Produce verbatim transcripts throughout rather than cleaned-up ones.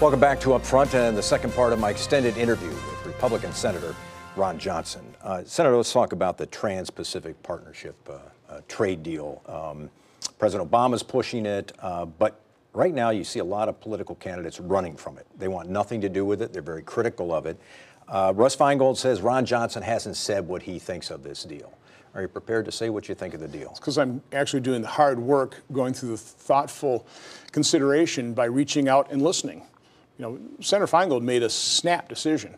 Welcome back to Up Front and the second part of my extended interview with Republican Senator Ron Johnson. Uh, Senator, let's talk about the Trans-Pacific Partnership uh, uh, trade deal. Um, President Obama's pushing it, uh, but right now you see a lot of political candidates running from it. They want nothing to do with it. They're very critical of it. Uh, Russ Feingold says Ron Johnson hasn't said what he thinks of this deal. Are you prepared to say what you think of the deal? It's because I'm actually doing the hard work, going through the thoughtful consideration by reaching out and listening. You know, Senator Feingold made a snap decision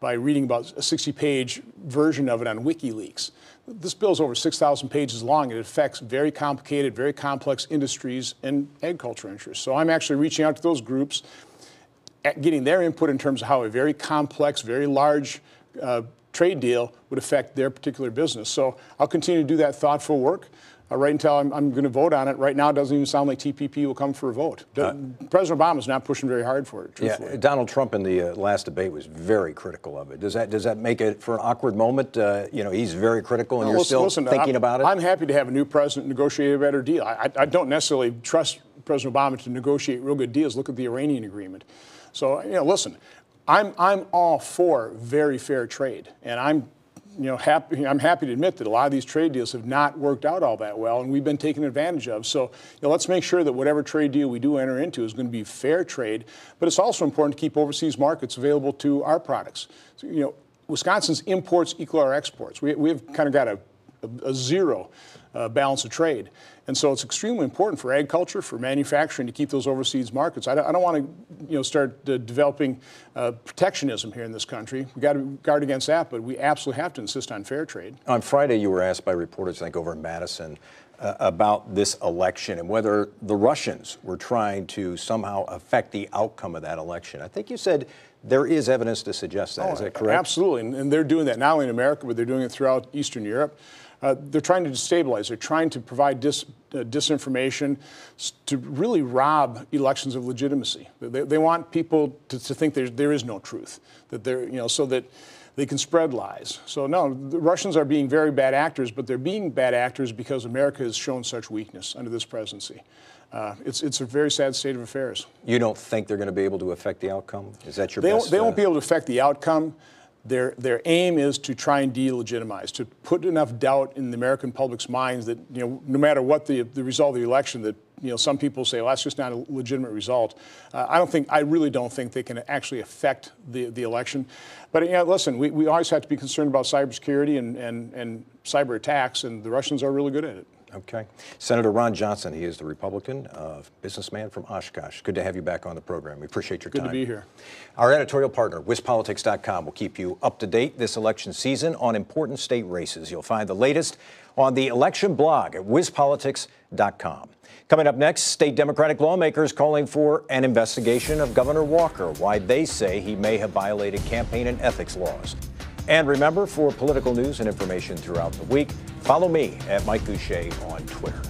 by reading about a sixty page version of it on WikiLeaks. This bill's over six thousand pages long. It affects very complicated, very complex industries and agriculture interests. So I'm actually reaching out to those groups, getting their input in terms of how a very complex, very large uh, trade deal would affect their particular business. So I'll continue to do that thoughtful work uh, right until I'm, I'm going to vote on it. Right now, it doesn't even sound like T P P will come for a vote. Uh, President Obama's not pushing very hard for it, truthfully. Yeah, Donald Trump in the uh, last debate was very critical of it. Does that does that make it for an awkward moment? Uh, you know, he's very critical, and no, you're listen, still listen, thinking I'm, about it? I'm happy to have a new president negotiate a better deal. I, I don't necessarily trust President Obama to negotiate real good deals. Look at the Iranian agreement. So, you know, listen, I'm, I'm all for very fair trade, and I'm, you know, happy, I'm happy to admit that a lot of these trade deals have not worked out all that well, and we've been taken advantage of. So, you know, let's make sure that whatever trade deal we do enter into is going to be fair trade, but it's also important to keep overseas markets available to our products. So, you know, Wisconsin's imports equal our exports. We, we've kind of got a, a, a zero uh, balance of trade. And so it's extremely important for agriculture, for manufacturing, to keep those overseas markets. I don't, I don't want to, you know, start uh, developing uh, protectionism here in this country. We've got to guard against that, but we absolutely have to insist on fair trade. On Friday, you were asked by reporters, I think, over in Madison uh, about this election and whether the Russians were trying to somehow affect the outcome of that election. I think you said there is evidence to suggest that. Oh, is that correct? Absolutely. And, and they're doing that not only in America, but they're doing it throughout Eastern Europe. Uh, they're trying to destabilize. They're trying to provide dis, uh, disinformation to really rob elections of legitimacy. They, they want people to, to think there there is no truth, that they're, you know, so that they can spread lies. So no, the Russians are being very bad actors, but they're being bad actors because America has shown such weakness under this presidency. Uh, it's, it's a very sad state of affairs. You don't think they're going to be able to affect the outcome? Is that your they best? Won't, they uh, won't be able to affect the outcome. Their, their aim is to try and delegitimize, to put enough doubt in the American public's minds that, you know, no matter what the, the result of the election, that, you know, some people say, well, that's just not a legitimate result. Uh, I don't think, I really don't think they can actually affect the, the election. But, you know, listen, we, we always have to be concerned about cybersecurity and, and, and cyber attacks, and the Russians are really good at it. Okay. Senator Ron Johnson, he is the Republican uh, businessman from Oshkosh. Good to have you back on the program. We appreciate your time. Good to be here. Our editorial partner, Wis Politics dot com, will keep you up to date this election season on important state races. You'll find the latest on the election blog at Wis Politics dot com. Coming up next, state Democratic lawmakers calling for an investigation of Governor Walker, why they say he may have violated campaign and ethics laws. And remember, for political news and information throughout the week, follow me at Mike Goucher on Twitter.